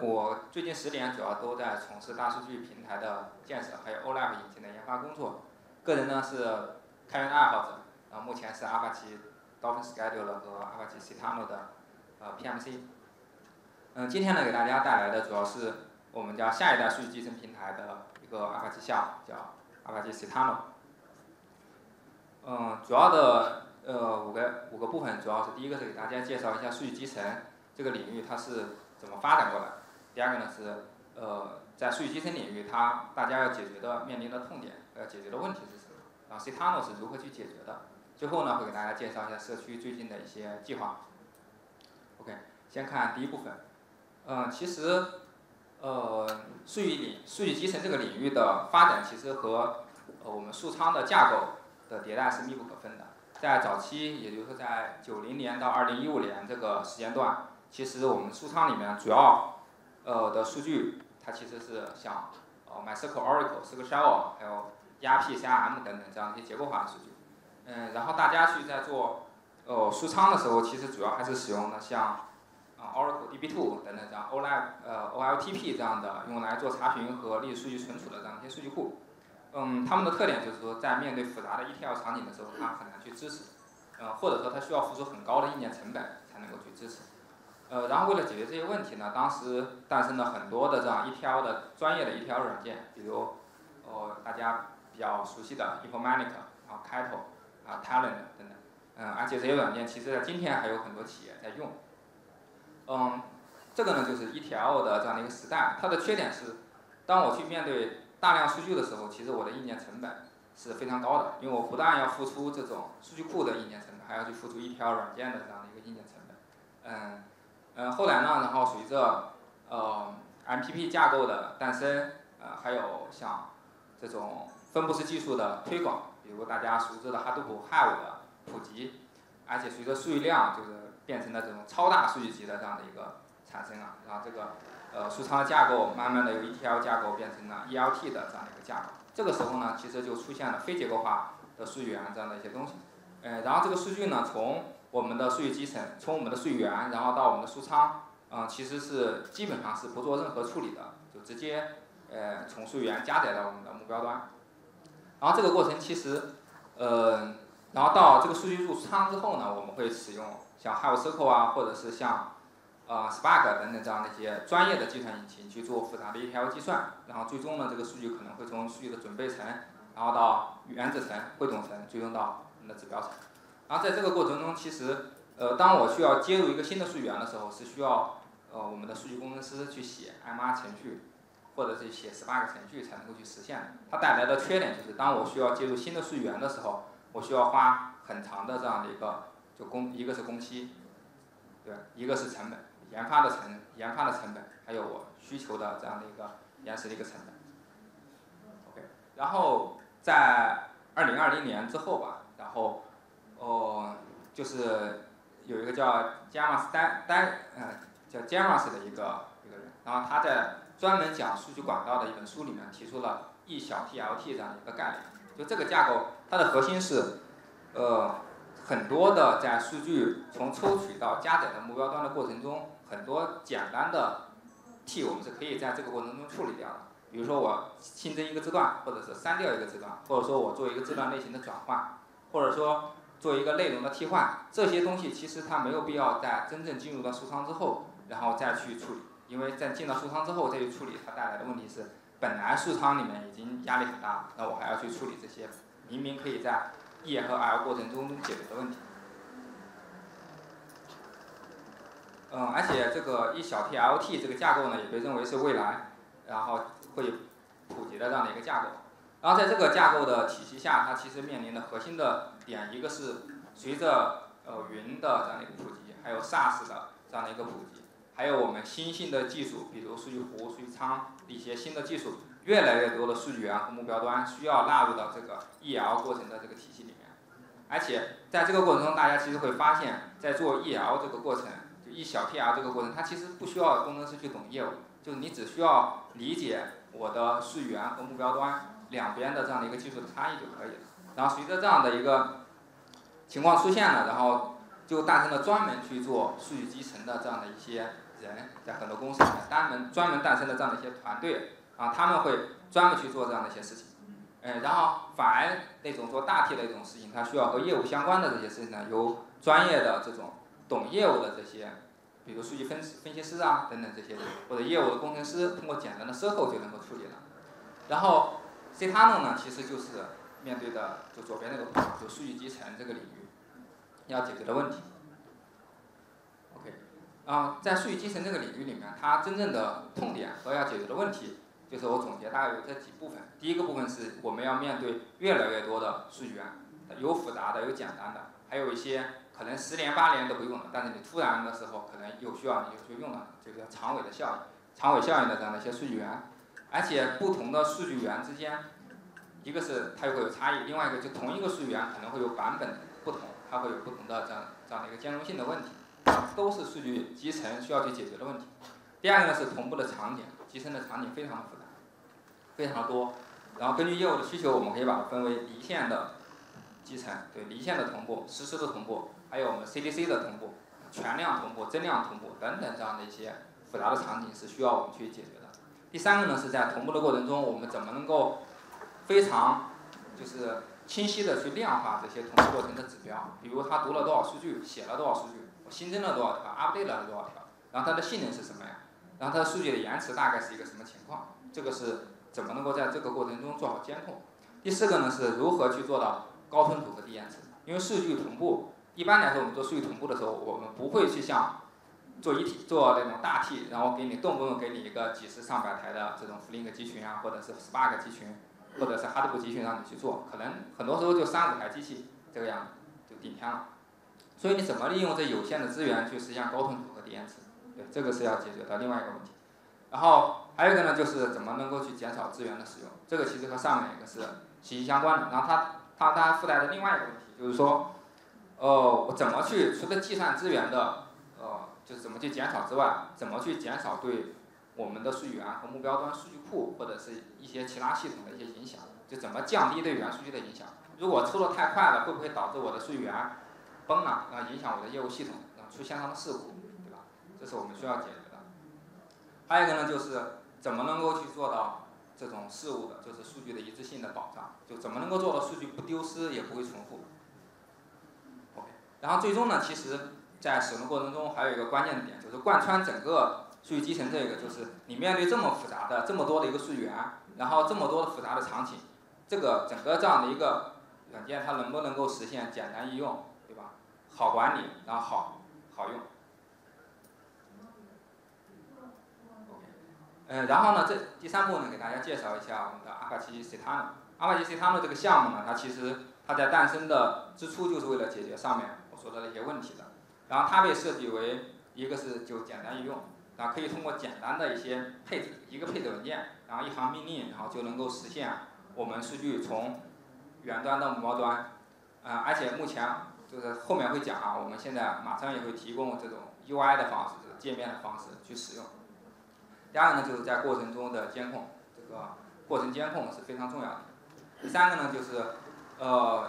我最近10年主要都在从事大数据平台的建设，还有 OLAP 引擎的研发工作。个人呢是开源爱好者，目前是 Apache DolphinScheduler 和 Apache Cetano 的PMC。今天呢给大家带来的主要是我们叫下一代数据集成平台的一个 Apache项，叫 Apache Cetano。主要的五个部分，主要是第一个是给大家介绍一下数据集成这个领域它是怎么发展过来，第二个呢是在数据集成领域它大家要解决的面临的痛点，要解决的问题是什么，然后 Cetano 是如何去解决的，最后呢会给大家介绍一下社区最近的一些计划。OK， 先看第一部分。其实数据集成这个领域的发展其实和我们数仓的架构的迭代是密不可分的。在早期，也就是说在90年到2015年这个时间段，其实我们数仓里面主要的数据，它其实是像MySQL、Oracle、SQL 还有 ERP、CRM 等等这样一些结构化的数据。然后大家去在做数仓的时候，其实主要还是使用的像Oracle DB2 等等这样 OLTP 这样的用来做查询和历史数据存储的这样一些数据库。他们的特点就是说，在面对复杂的 ETL 场景的时候，它很难去支持，或者说它需要付出很高的硬件成本才能够去支持。然后为了解决这些问题呢，当时诞生了很多的这样 ETL 的专业的 ETL 软件，比如大家比较熟悉的 Informatica， 然后 Ctalk 啊 Talent 等等，而且这些软件其实在今天还有很多企业在用。这个呢就是 ETL 的这样的一个时代，它的缺点是，当我去面对大量数据的时候，其实我的硬件成本是非常高的，因为我不但要付出这种数据库的硬件成本，还要去付出ETL软件的这样的一个硬件成本。后来呢，然后随着MPP 架构的诞生，还有像这种分布式技术的推广，比如大家熟知的 Hadoop、Hive 的普及，而且随着数据量就是变成了这种超大数据集的这样的一个产生啊，然后这个。数仓的架构慢慢的由 ETL 架构变成了 ELT 的这样的一个架构，这个时候呢，其实就出现了非结构化的数据源这样的一些东西。然后这个数据呢，从我们的数据集成，从我们的数据源，然后到我们的数仓，其实是基本上是不做任何处理的，就直接从数据源加载到我们的目标端。然后这个过程其实，然后到这个数据入仓之后呢，我们会使用像 Hive Circle 啊，或者是像Spark 等等这样的一些专业的计算引擎去做复杂的 ETL 计算，然后最终呢，这个数据可能会从数据的准备层，然后到原子层、汇总层，最终到我们的指标层。然后在这个过程中，其实当我需要接入一个新的数据源的时候，是需要我们的数据工程师去写 MR 程序，或者是写 Spark 程序才能够去实现的。它带来的缺点就是，当我需要接入新的数据源的时候，我需要花很长的这样的一个一个是工期，对，一个是成本。研发的成本，还有我需求的这样的一个延时的一个成本。OK， 然后在2020年之后吧，然后就是有一个叫 Jamas 的一个人，然后他在专门讲数据管道的一本书里面提出了 E 小 TLT 这样的一个概念。就这个架构，它的核心是很多的在数据从抽取到加载的目标端的过程中，很多简单的 T 我们是可以在这个过程中处理掉的。比如说我新增一个字段，或者是删掉一个字段，或者说我做一个字段类型的转换，或者说做一个内容的替换，这些东西其实它没有必要在真正进入到数仓之后，然后再去处理，因为在进到数仓之后再去处理，它带来的问题是，本来数仓里面已经压力很大，那我还要去处理这些明明可以在E 和 L 过程中解决的问题。而且这个 E 小 TLT 这个架构呢，也被认为是未来然后会普及的这样的一个架构。然后在这个架构的体系下，它其实面临的核心的点，一个是随着云的这样的一个普及，还有 SaaS 的这样的一个普及，还有我们新兴的技术，比如数据湖、数据仓一些新的技术，越来越多的数据源和目标端需要纳入到这个 EL 过程的这个体系里面。而且在这个过程中，大家其实会发现，在做 EL 这个过程，就 E 小 TL 这个过程，它其实不需要工程师去懂业务，就是你只需要理解我的数据源和目标端两边的这样的一个技术的差异就可以了。然后随着这样的一个情况出现了，然后就诞生了专门去做数据集成的这样的一些人，在很多公司里面，专门诞生了这样的一些团队啊，他们会专门去做这样的一些事情。然后反而那种做大 T 的一种事情，它需要和业务相关的这些事情呢，由专业的这种懂业务的这些，比如数据分析师啊等等这些，或者业务的工程师，通过简单的SQL就能够处理了。然后 Cetano 呢，其实就是面对的就左边那个就数据集成这个领域。 要解决的问题 ，OK， 在数据集成这个领域里面，它真正的痛点和要解决的问题，就是我总结大概有这几部分。第一个部分是我们要面对越来越多的数据源，有复杂的，有简单的，还有一些可能10年8年都不用的，但是你突然的时候可能有需要你就用了，这个叫长尾的效应，长尾效应的这样的一些数据源，而且不同的数据源之间，一个是它又会有差异，另外一个就同一个数据源可能会有版本不同。 它会有不同的这样的一个兼容性的问题，都是数据集成需要去解决的问题。第二个呢是同步的场景，集成的场景非常的复杂，非常的多。然后根据业务的需求，我们可以把它分为离线的集成，对离线的同步、实时的同步，还有我们 CDC 的同步、全量同步、增量同步等等这样的一些复杂的场景是需要我们去解决的。第三个呢是在同步的过程中，我们怎么能够非常就是。 清晰的去量化这些同步过程的指标，比如他读了多少数据，写了多少数据，我新增了多少条 ，update 了多少条，然后它的性能是什么呀？然后它的数据的延迟大概是一个什么情况？这个是怎么能够在这个过程中做好监控？第四个呢是如何去做到高吞吐和低延迟？因为数据同步，一般来说我们做数据同步的时候，我们不会去像做那种大 T， 然后给你动不动给你一个几十上百台的这种 Flink 集群啊，或者是 Spark 集群。 或者是Hadoop集群让你去做，可能很多时候就3、5台机器这个样子就顶天了。所以你怎么利用这有限的资源去实现高吞吐和低延迟？对，这个是要解决的另外一个问题。然后还有一个呢，就是怎么能够去减少资源的使用，这个其实和上面一个是息息相关的。然后它附带的另外一个问题就是说，我怎么去除了计算资源的，就是怎么去减少之外，怎么去减少对。 我们的数据源和目标端数据库或者是一些其他系统的一些影响，就怎么降低对原数据的影响？如果抽得太快了，会不会导致我的数据源崩了啊？影响我的业务系统，出现它的事故，对吧？这是我们需要解决的。还有一个呢，就是怎么能够去做到这种事物的，就是数据的一致性的保障，就怎么能够做到数据不丢失，也不会重复。OK， 然后最终呢，其实在使用过程中还有一个关键的点，就是贯穿整个。 数据集成这个就是你面对这么复杂的、这么多的一个数据源，然后这么多的复杂的场景，这个整个这样的一个软件，它能不能够实现简单易用，对吧？好管理，然后好用。然后呢，这第三步呢，给大家介绍一下我们的 Apache Cetano。Apache Cetano 这个项目呢，它其实它在诞生的之初就是为了解决上面我说的那些问题的。然后它被设计为一个是就简单易用。 啊，可以通过简单的一些配置，一个配置文件，然后一行命令，然后就能够实现我们数据从远端到目标端。而且目前就是后面会讲啊，我们现在马上也会提供这种 UI 的方式，这个界面的方式去使用。第二个呢，就是在过程中的监控，这个过程监控是非常重要的。第三个呢，就是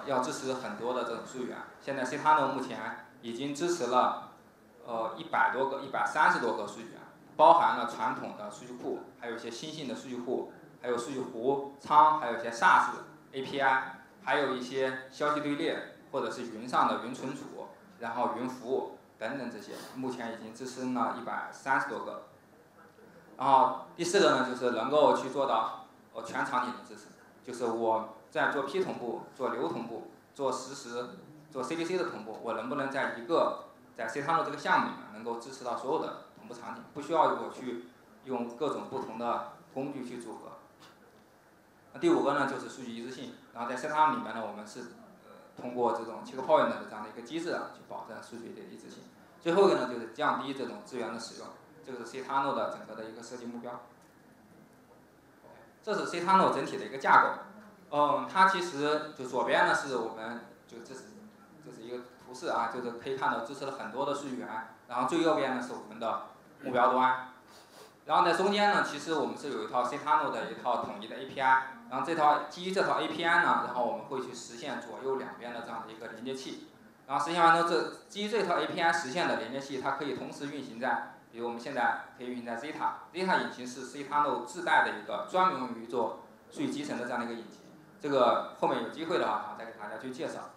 要支持很多的这种数据源。现在 Cetano 目前已经支持了。 130多个数据源，包含了传统的数据库，还有一些新兴的数据库，还有数据湖、仓，还有一些 SaaS API， 还有一些消息队列，或者是云上的云存储，然后云服务等等这些，目前已经支撑了130多个。然后第四个呢，就是能够去做到全场景的支持，就是我在做批同步、做流同步、做实时、做 CDC 的同步，我能不能在一个 在 Cetano 这个项目里面，能够支持到所有的同步场景，不需要我去用各种不同的工具去组合。那第五个呢，就是数据一致性。然后在 Cetano 里面呢，我们是通过这种Checkpoint 的这样的一个机制啊，去保证数据的一致性。最后一个呢，就是降低这种资源的使用，这个是 Cetano 的整个的一个设计目标。这是 Cetano 整体的一个架构。它其实就左边呢是我们就这是一个 图示啊，就是可以看到支持了很多的数据源，然后最右边呢是我们的目标端，然后在中间呢，其实我们是有一套 Cetano 的一套统一的 API， 然后基于这套 API 呢，然后我们会去实现左右两边的这样的一个连接器，然后实际上呢，这基于这套 API 实现的连接器，它可以同时运行在，比如我们现在可以运行在 Zeta 引擎是 Cetano 自带的一个专门用于做数据集成的这样的一个引擎。这个后面有机会的话，再给大家去介绍。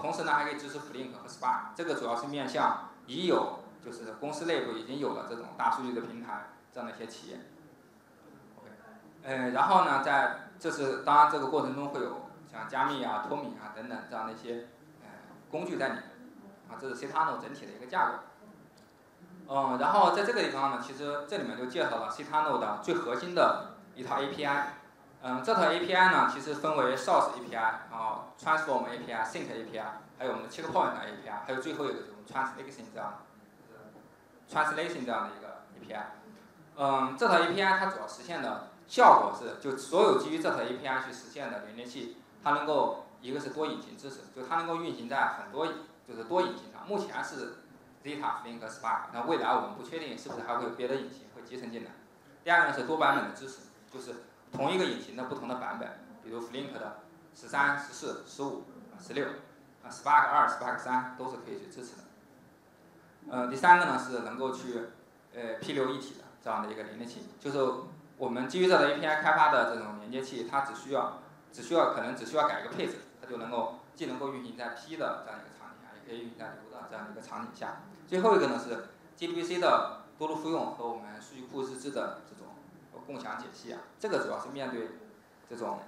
同时呢，还可以支持 Flink 和 Spark， 这个主要是面向已有就是公司内部已经有了这种大数据的平台这样的一些企业。OK， 然后呢，在这是当然这个过程中会有像加密啊、脱敏啊等等这样的一些。 工具在里面，这是 Cetano 整体的一个架构。然后在这个地方呢，其实这里面就介绍了 Cetano 的最核心的一套 API。这套 API 呢，其实分为 Source API， 然后 Transform API、Sync API， 还有我们的 Checkpoint API， 还有最后一个就是 Translation 这样的一个 API。这套 API 它主要实现的效果是，就所有基于这套 API 去实现的连接器，它能够。 一个是多引擎支持，就它能够运行在很多就是多引擎上。目前是 Zeta、Flink、Spark， 那未来我们不确定是不是还会有别的引擎会集成进来。第二个呢是多版本的支持，就是同一个引擎的不同的版本，比如 Flink 的13、14、15、16啊 ，Spark 2、Spark 3都是可以去支持的。第三个呢是能够去P6一体的这样的一个连接器，就是我们基于这个 API 开发的这种连接器，它只需要改一个配置。 就能够既能够运行在 P 的这样一个场景下，也可以运行在流的这样的一个场景下。最后一个呢是 JDBC 的多路复用和我们数据库日志的这种共享解析啊，这个主要是面对这种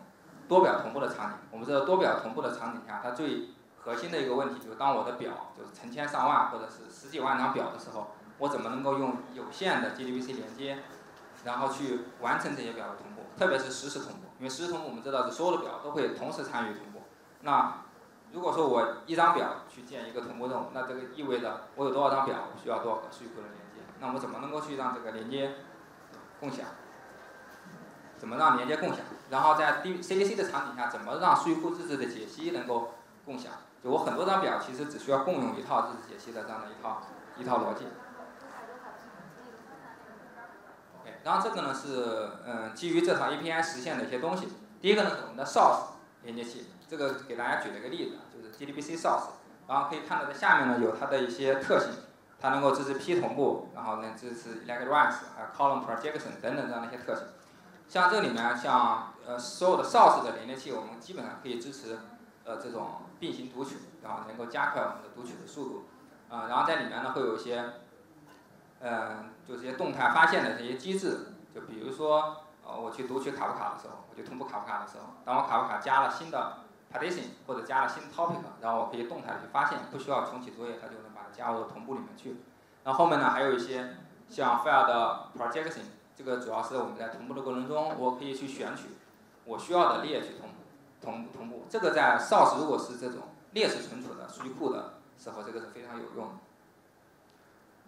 多表同步的场景。我们知道多表同步的场景下，它最核心的一个问题就是，当我的表就是成千上万或者是十几万张表的时候，我怎么能够用有限的 JDBC 连接，然后去完成这些表的同步，特别是实时同步，因为实时同步我们知道是所有的表都会同时参与同步。 那如果说我一张表去建一个同步任务，那这个意味着我有多少张表，我需要多少个数据库的连接？那我们怎么能够去让这个连接共享？怎么让连接共享？然后在 CDC 的场景下，怎么让数据库日志的解析能够共享？就我很多张表其实只需要共用一套日志解析的这样的一套逻辑。OK， 然后这个呢是基于这套 API 实现的一些东西。第一个呢是我们的 Source 连接器。 这个给大家举了一个例子，就是 JDBC Source， 然后可以看到在下面呢有它的一些特性，它能够支持 P 同步，然后呢支持 elect once， 还有 column projection 等等这样的一些特性。像这里面像所有的 Source 的连接器，我们基本上可以支持这种并行读取，然后能够加快我们的读取的速度。然后在里面呢会有一些就是一些动态发现的这些机制，就比如说我去读取卡夫卡的时候，我去同步卡夫卡的时候，当我卡夫卡加了新的 partition 或者加了新 topic， 然后我可以动态的去发现，不需要重启作业，它就能把它加入到同步里面去。然后后面呢还有一些像 file 的 projection， 这个主要是我们在同步的过程中，我可以去选取我需要的列去同步。这个在 source 如果是这种列式存储的数据库的时候，这个是非常有用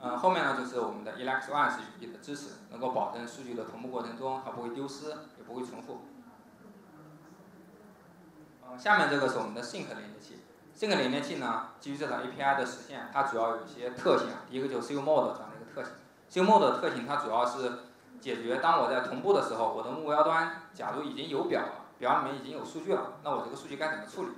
的。后面呢就是我们的 elect once 语义的支持，能够保证数据的同步过程中它不会丢失，也不会重复。 下面这个是我们的 Sync 连接器。Sync 连接器呢，基于这套 API 的实现，它主要有一些特性。第一个就是 single mode 这样的一个特性。single mode 的特性，它主要是解决当我在同步的时候，我的目标端假如已经有表了，表里面已经有数据了，那我这个数据该怎么处理？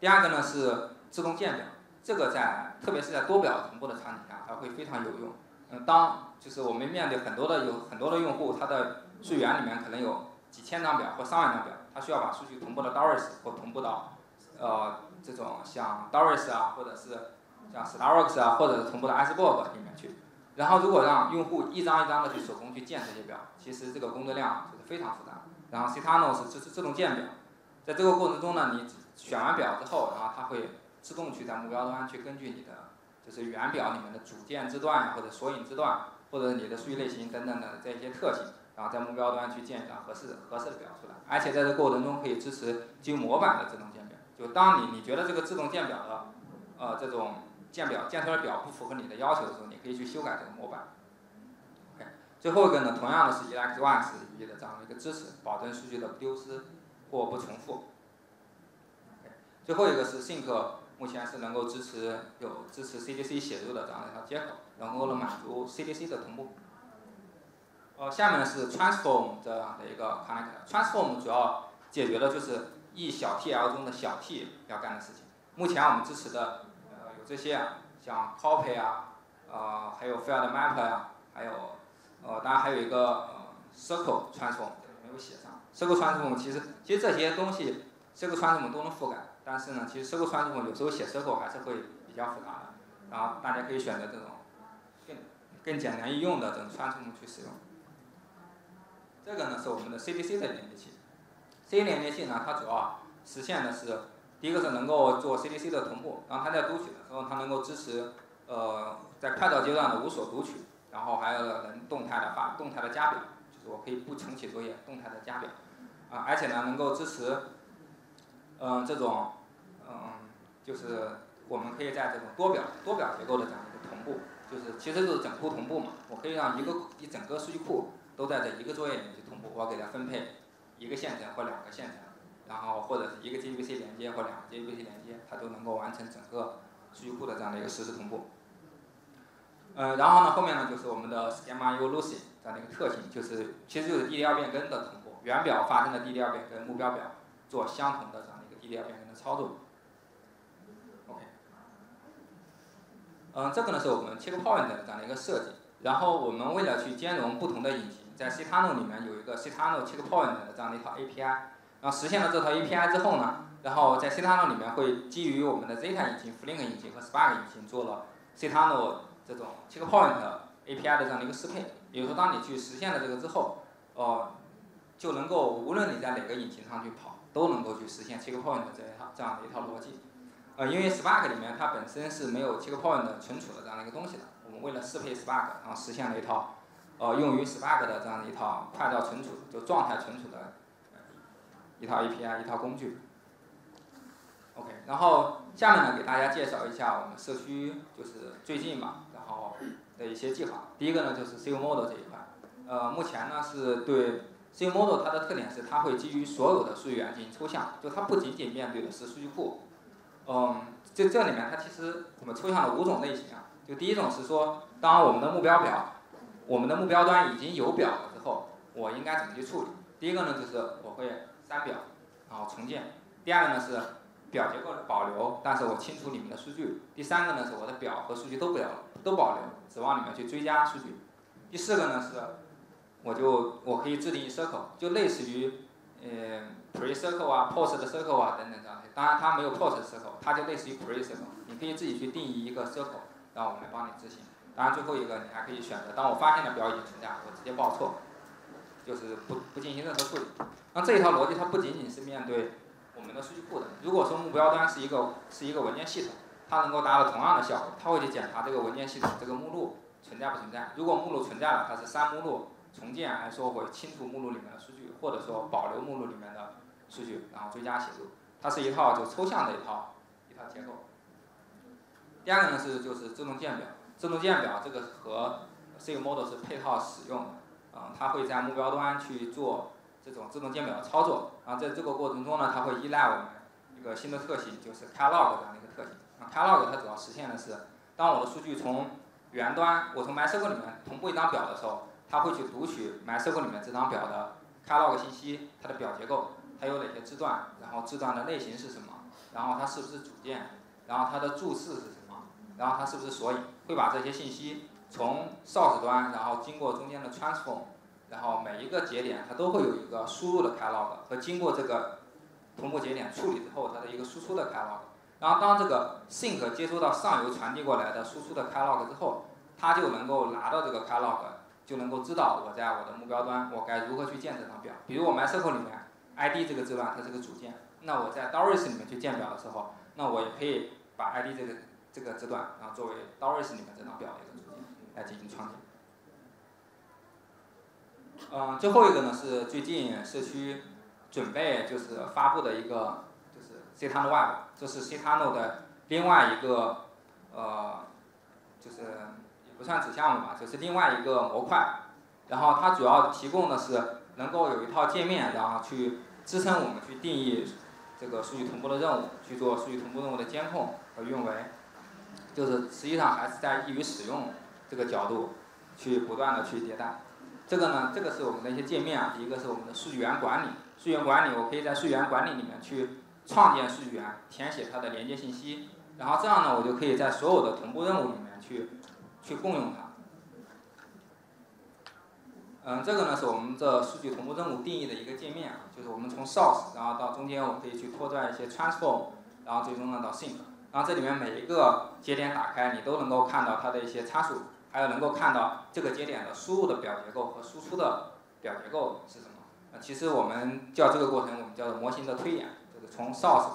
第二个呢是自动建表，这个在特别是在多表同步的场景下，它会非常有用。当就是我们面对很多的用户，他的数源里面可能有几千张表或上万张表。 它需要把数据同步到 Doris 或同步到这种像 Doris 啊，或者是像 Starocks 啊，或者是同步到 Iceberg 里面去。然后如果让用户一张一张的去手工去建这些表，其实这个工作量就是非常复杂。然后 Cetano 是支持自动建表，在这个过程中呢，你选完表之后，然后它会自动去在目标端去根据你的就是原表里面的组件字段或者索引字段，或者你的数据类型等等的这些特性。 然后在目标端去建一张合适的表出来，而且在这过程中可以支持基于模板的自动建表。就当你觉得这个自动建表的这种建出来的表不符合你的要求的时候，你可以去修改这个模板。OK， 最后一个呢，同样的是 elect once 语义的这样的一个支持，保证数据的不丢失或不重复。OK， 最后一个是 Sync， 目前是能够支持 CDC 写入的这样的一条接口，能够满足 CDC 的同步。 下面是 transform 这样的一个 connect。transform 主要解决的就是E小 TL 中的小 t 要干的事情。目前我们支持的有这些啊，像 copy 啊，还有 field map 呀、啊，还有当然还有一个circle transform 没有写上。circle transform 其实这些东西 circle transform 都能覆盖，但是呢，其实 circle transform 有时候写 circle 还是会比较复杂的。然后大家可以选择这种更简单易用的这种 transform 去使用。这个呢是我们的 CDC 的连接器。CDC 连接器呢，它主要实现的是。 第一个是能够做 CDC 的同步，然后它在读取的时候，它能够支持在快照阶段的无锁读取，然后还有能动态的加表，就是我可以不重启作业，动态的加表，啊、而且呢能够支持这种就是我们可以在这种多表结构的这样一个同步，就是其实就是整库同步嘛，我可以让一整个数据库都在这一个作业里面去同步，我给它分配一个线程或两个线程。 然后或者是一个 JDBC 连接或两个 JDBC 连接，它都能够完成整个数据库的这样的一个实时同步。然后呢，后面呢就是我们的 schema-u loosing 这样的一个特性，其实就是 DDL 变更的同步，原表发生的 DDL 变更，目标表做相同的这样的一个 DDL 变更的操作。OK， 这个呢是我们 checkpoint 的这样的一个设计。然后我们为了去兼容不同的引擎，在 Cetano 里面有一个 Cetano checkpoint 的这样的一套 API。 然后实现了这套 API 之后呢，然后在 Cetano 里面会基于我们的 Zeta 引擎、Flink 引擎和 Spark 引擎做了 Cetano 这种 Checkpoint API 的这样的一个适配。比如说，当你去实现了这个之后，就能够无论你在哪个引擎上去跑，都能够去实现 Checkpoint 这样的一套逻辑。因为 Spark 里面它本身是没有 Checkpoint 存储的这样的一个东西的，我们为了适配 Spark， 然后实现了一套用于 Spark 的这样的一套快照存储，就状态存储的。 一套 API， 一套工具。OK， 然后下面呢，给大家介绍一下我们社区就是最近吧，然后的一些计划。第一个呢就是 CModel 这一块，目前呢是对 CModel 它的特点是它会基于所有的数据源进行抽象，就它不仅仅面对的是数据库，这里面它其实我们抽象了5种类型啊。就第一种是说，当我们的目标表，我们的目标端已经有表了之后，我应该怎么去处理？第一个呢就是我会。 删表，然后重建。第二个呢是表结构保留，但是我清除里面的数据。第三个呢是我的表和数据都保留，只往里面去追加数据。第四个呢是，我可以制定 circle， 就类似于pre circle 啊、post circle 啊等等这样的。当然它没有 post circle， 它就类似于 pre circle。你可以自己去定义一个 circle， 然后我们来帮你执行。当然最后一个你还可以选择，当我发现了表已经存在，我直接报错。 就是不进行任何处理，那这一套逻辑它不仅仅是面对我们的数据库的。如果说目标端是一个文件系统，它能够达到同样的效果，它会去检查这个文件系统这个目录存在不存在。如果目录存在了，它是删目录、重建，还是说我清除目录里面的数据，或者说保留目录里面的数据，然后追加写入。它是一套就抽象的一套结构。第二个呢就是自动建表，自动建表这个和 CModel 是配套使用的。 它会在目标端去做这种自动建表的操作，然后在这个过程中呢，它会依赖我们一个新的特性，就是 catalog 这样的一个特性。catalog 它主要实现的是，当我的数据从源端，我从 MySQL 里面同步一张表的时候，它会去读取 MySQL 里面这张表的 catalog 信息，它的表结构，它有哪些字段，然后字段的类型是什么，然后它是不是组件，然后它的注释是什么，然后它是不是索引，会把这些信息。 从 source 端，然后经过中间的 transform， 然后每一个节点它都会有一个输入的 catalog 和经过这个同步节点处理之后它的一个输出的 catalog。然后当这个 sync 接收到上游传递过来的输出的 catalog 之后，它就能够拿到这个 catalog， 就能够知道我在我的目标端我该如何去建这张表。比如我 MySQL 里面 ID 这个字段它是个组件，那我在 Doris 里面去建表的时候，那我也可以把 ID 这个字段，然后作为 Doris 里面这张表的一个组件。 来进行创建。最后一个呢是最近社区准备就是发布的一个就是 Cetano Web， 这是 Cetano 的另外一个就是也不算子项目吧，就是另外一个模块。然后它主要提供的是能够有一套界面，然后去支撑我们去定义这个数据同步的任务，去做数据同步任务的监控和运维。就是实际上还是在易于使用。 这个角度去不断的去迭代，这个呢，这个是我们的一些界面啊。第一个是我们的数据源管理，我可以在数据源管理里面去创建数据源，填写它的连接信息，然后这样呢，我就可以在所有的同步任务里面去共用它。这个呢是我们这数据同步任务定义的一个界面，就是我们从 source， 然后到中间我可以去拖拽一些 transform， 然后最终呢到 sync， 然后这里面每一个节点打开，你都能够看到它的一些参数，还有能够看到这个节点的输入的表结构和输出的表结构是什么。其实我们叫这个过程，我们叫做模型的推演，就是从 source，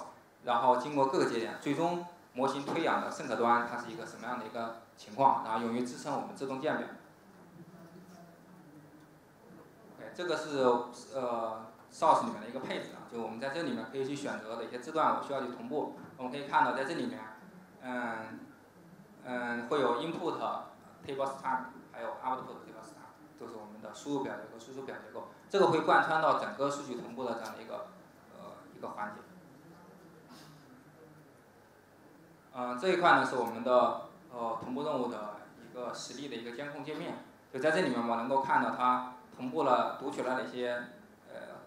然后经过各个节点，最终模型推演的sync端它是一个什么样的一个情况，然后用于支撑我们自动建表。 这个是source 里面的一个配置啊，就我们在这里面可以去选择的一些字段，我需要去同步。我们可以看到在这里面，会有 input table start， 还有 output table start， 就是我们的输入表结构、输出表结构，这个会贯穿到整个数据同步的这样的一个环节。这一块呢是我们的同步任务的一个实例的一个监控界面，就在这里面我能够看到它。 同步了，读取了哪些？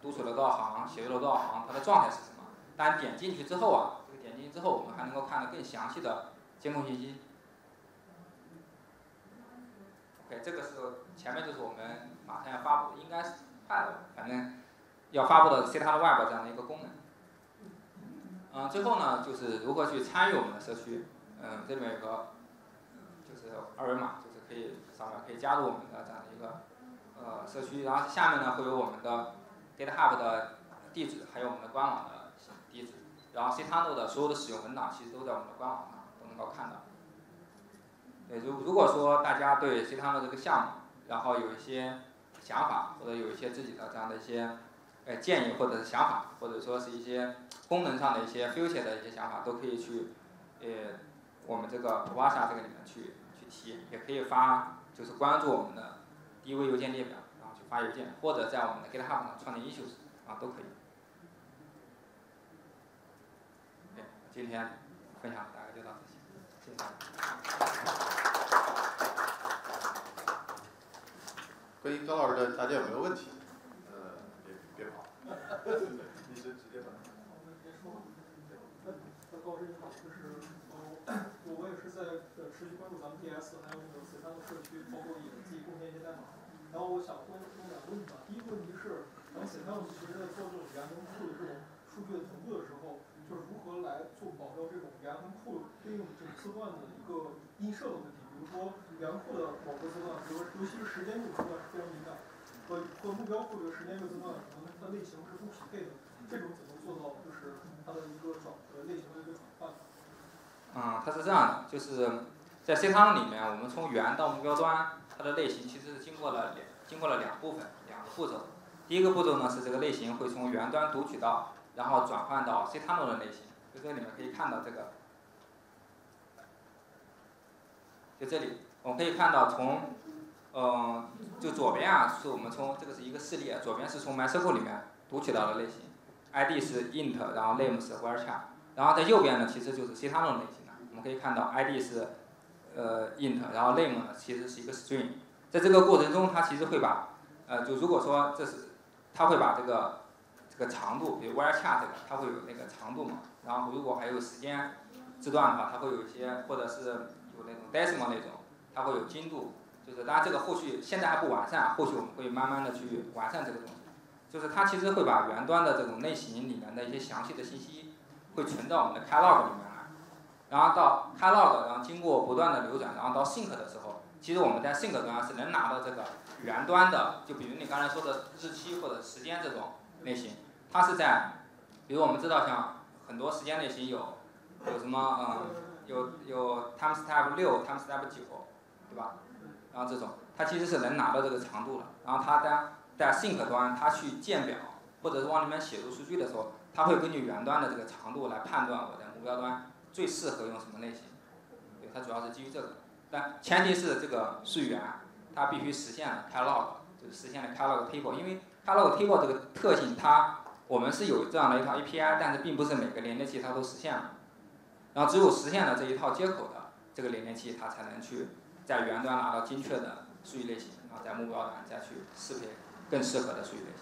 读取了多少行，写入了多少行，它的状态是什么？当然点进去之后啊，这个点进去之后，我们还能够看到更详细的监控信息。OK， 这个是前面就是我们马上要发布，应该是快了，反正要发布的 Ctalk Web 这样的一个功能。最后呢，就是如何去参与我们的社区。这里面有个就是二维码，就是可以扫描可以加入我们的这样的一个。 社区，然后下面呢会有我们的 GitHub 的地址，还有我们的官网的地址，然后 Cetano 的所有的使用文档其实都在我们的官网上都能够看到。对，如果说大家对 Cetano 这个项目，然后有一些想法，或者有一些自己的这样的一些建议或者是想法，或者说是一些功能上的一些 feature 的一些想法，都可以去我们这个 VARCHAR 这个里面去提，也可以发就是关注我们的。 低位邮件列表，然后去发邮件，或者在我们的 GitHub 上创建 issues 啊，都可以。对，今天分享大概就到这些，谢谢大家。关于高老师的，大家有没有问题？别跑，你直接问。我直接说。高老师你好，就是我也是在持续关注咱们 DS 还有那个 Cetano 社区，包括也自己贡献一些代码。然后我想问两个问题吧。第一个问题是，咱们 Cetano 其实在做这种源跟库的这种数据的同步的时候，就是如何来做保证这种源跟库对应这种字段的一个映射的问题。比如说源库的某个字段，比如尤其是时间这个字段是非常敏感，和目标库这个时间这个字段可能它类型是不匹配的，这种怎么做到就是它的一个类型的一个转换？ 它是这样的，就是在 Cetano 里面，我们从源到目标端，它的类型其实是经过了两部分，两个步骤。第一个步骤呢是这个类型会从源端读取到，然后转换到 Cetano 的类型。就这里面可以看到这个，就这里我们可以看到从，就左边啊是我们从这个是一个示例，左边是从 MySQL 里面读取到的类型 ，ID 是 int， 然后 name 是 varchar， 然后在右边呢其实就是 Cetano 类型。 我们可以看到 ID 是int， 然后 name 呢其实是一个 string， 在这个过程中，它其实会把就如果说这是，它会把这个长度，比如 varchar 这个，它会有那个长度嘛，然后如果还有时间字段的话，它会有一些或者是有那种 decimal 那种，它会有精度，就是当然这个后续现在还不完善，后续我们会慢慢的去完善这个东西，就是它其实会把原端的这种类型里面的一些详细的信息会存到我们的 catalog 里面。 然后到 catalog， 然后经过不断的流转，然后到 sync 的时候，其实我们在 sync 端是能拿到这个源端的，就比如你刚才说的日期或者时间这种类型，它是在，比如我们知道像很多时间类型有什么有 timestamp 6 timestamp 9， 对吧？然后这种它其实是能拿到这个长度的，然后它在 sync 端它去建表或者是往里面写入数据的时候，它会根据源端的这个长度来判断我的目标端。 最适合用什么类型？对，它主要是基于这个，但前提是这个数据源它必须实现了 catalog， 就是实现了 catalog table， 因为 catalog table 这个特性它我们是有这样的一套 API， 但是并不是每个连接器它都实现了，然后只有实现了这一套接口的这个连接器，它才能去在源端拿到精确的数据类型，然后在目标端再去适配更适合的数据类型。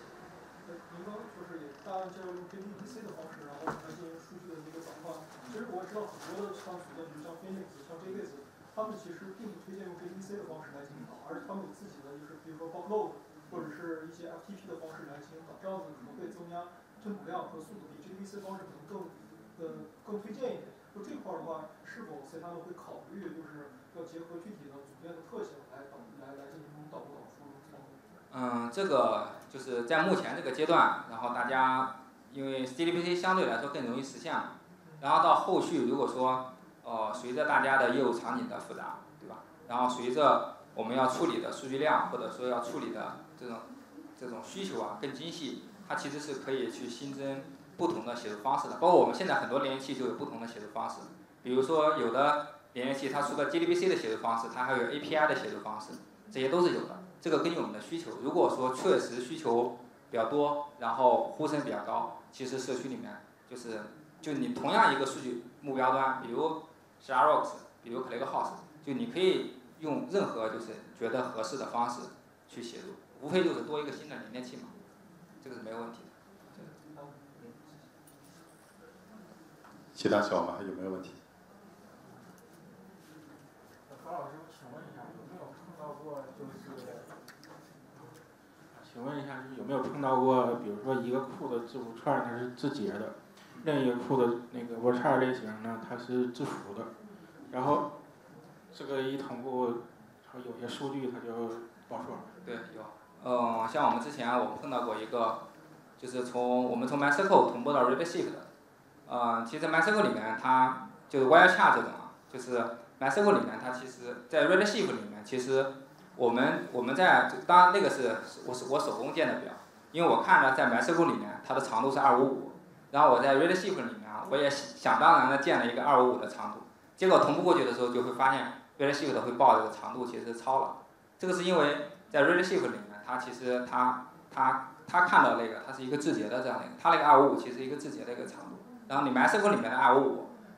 您刚就是也大量借用 JDBC 的方式，然后来进行数据的一个转换。其实我知道很多的上学的，比如像 Phoenix、像 JBase， 他们其实并不推荐用 JDBC 的方式来进行搞，而是他们有自己的，就是比如说 Bugload 或者是一些 FTP 的方式来进行搞，这样子可能会增加吞吐量和速度，比 JDBC 方式可能更推荐一点。 就这块的话，是否Cetano会考虑，就是要结合具体的组件的特性来进行导入导出？这个就是在目前这个阶段，然后大家因为 JDBC 相对来说更容易实现，然后到后续如果说随着大家的业务场景的复杂，对吧？然后随着我们要处理的数据量或者说要处理的这种需求啊更精细，它其实是可以去新增 不同的写入方式的，包括我们现在很多连接器就有不同的写入方式。比如说，有的连接器它除了 JDBC 的写入方式，它还有 API 的写入方式，这些都是有的。这个根据我们的需求，如果说确实需求比较多，然后呼声比较高，其实社区里面就你同样一个数据目标端，比如 Starocks， 比如 Cloudhouse， 就你可以用任何就是觉得合适的方式去写入，无非就是多一个新的连接器嘛，这个是没有问题的。 其他小伙伴还有没有问题？何老师，请问一下，有没有碰到过比如说一个库的字符串它是字节的，另一个库的那个 VARCHAR 类型呢，它是字符的，然后这个一同步，它有些数据它就报错了。对，有。像我们之前我碰到过一个，就是我们从 MySQL 同步到 Redshift 的。 其实 MySQL 里面它就是 VARCHAR 这种啊，就是 MySQL 里面它其实，在 Redshift 里面，其实我们在当然那个是我手工建的表，因为我看着在 MySQL 里面它的长度是255，然后我在 Redshift 里面我也想当然的建了一个255的长度，结果同步过去的时候就会发现 Redshift 会报这个长度其实超了，这个是因为在 Redshift 里面它其实它看到那个它是一个字节的这样的一个，它那个255其实一个字节的一个长度。 然后你 MySQL 里面的255，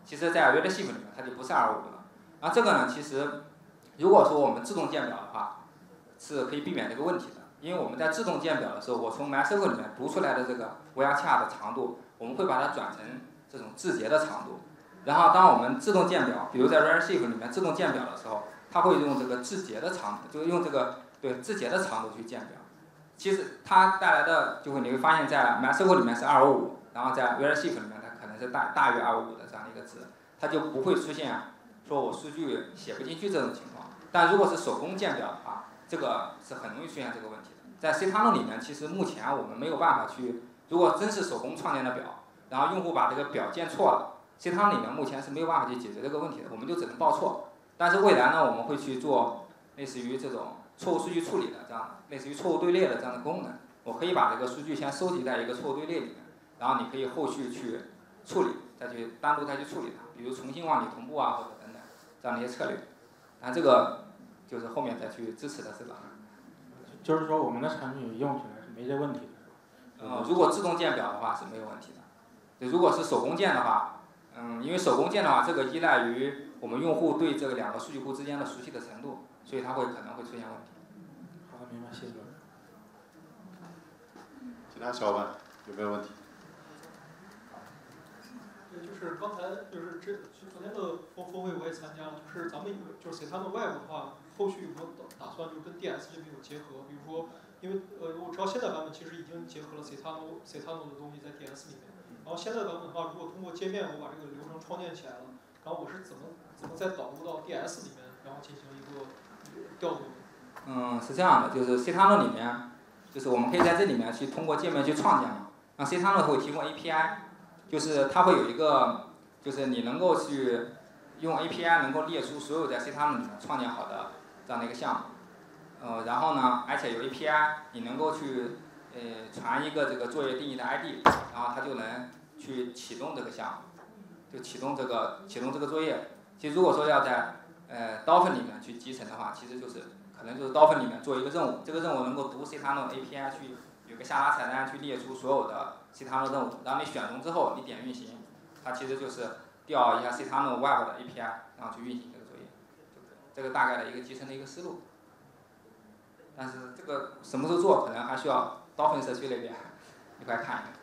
其实在 Redshift 里面它就不是255了。然后这个呢，其实如果说我们自动建表的话，是可以避免这个问题的。因为我们在自动建表的时候，我从 MySQL 里面读出来的这个 VARCHAR 的长度，我们会把它转成这种字节的长度。然后当我们自动建表，比如在 Redshift 里面自动建表的时候，它会用这个字节的长度，就是用这个字节的长度去建表。其实它带来的就会你会发现，在 MySQL 里面是255，然后在 Redshift 里面。 是大于255的这样的一个值，它就不会出现说我数据写不进去这种情况。但如果是手工建表的话，这个是很容易出现这个问题的。在 Cetano 里面，其实目前我们没有办法去，如果真是手工创建的表，然后用户把这个表建错了 ，Cetano 里面目前是没有办法去解决这个问题的，我们就只能报错。但是未来呢，我们会去做类似于这种错误数据处理的这样的，类似于错误队列的这样的功能。我可以把这个数据先收集在一个错误队列里面，然后你可以后续去 处理，单独再去处理它，比如重新往里同步啊，或者等等这样的一些策略。然后这个就是后面再去支持的是吧？就是说我们的产品用起来是没这问题的。如果自动建表的话是没有问题的。如果是手工建的话，因为手工建的话，这个依赖于我们用户对这个两个数据库之间的熟悉的程度，所以它可能会出现问题。好的，明白，谢谢。其他小伙伴有没有问题？ 对，就是刚才昨天的峰会我也参加了，就是咱们Cetano Web 的话，后续有没有打算就跟 DS 这边有结合？比如说，因为我知道现在版本其实已经结合了Cetano 的东西在 DS 里面，然后现在版本的话，如果通过界面我把这个流程创建起来了，然后我是怎么再导入到 DS 里面，然后进行一个调度？是这样的，就是Cetano 里面，就是我们可以在这里面去通过界面去创建嘛，那Cetano会提供 API。 就是它会有一个，就是你能够去用 API 能够列出所有在 Cetano 里面创建好的这样的一个项目，然后呢，而且有 API 你能够去传一个这个作业定义的 ID， 然后它就能去启动这个项目，就启动这个作业。其实如果说要在Dolphin 里面去集成的话，其实可能就是 Dolphin 里面做一个任务，这个任务能够读 Cetano API 去有个下拉菜单去列出所有的 Cetano 任务，然后你选中之后，你点运行，它其实就是调一下 Cetano Web 的 API， 然后去运行这个作业，这个大概的一个集成的一个思路。但是这个什么时候做，可能还需要Dolphin社区那边你快看一下。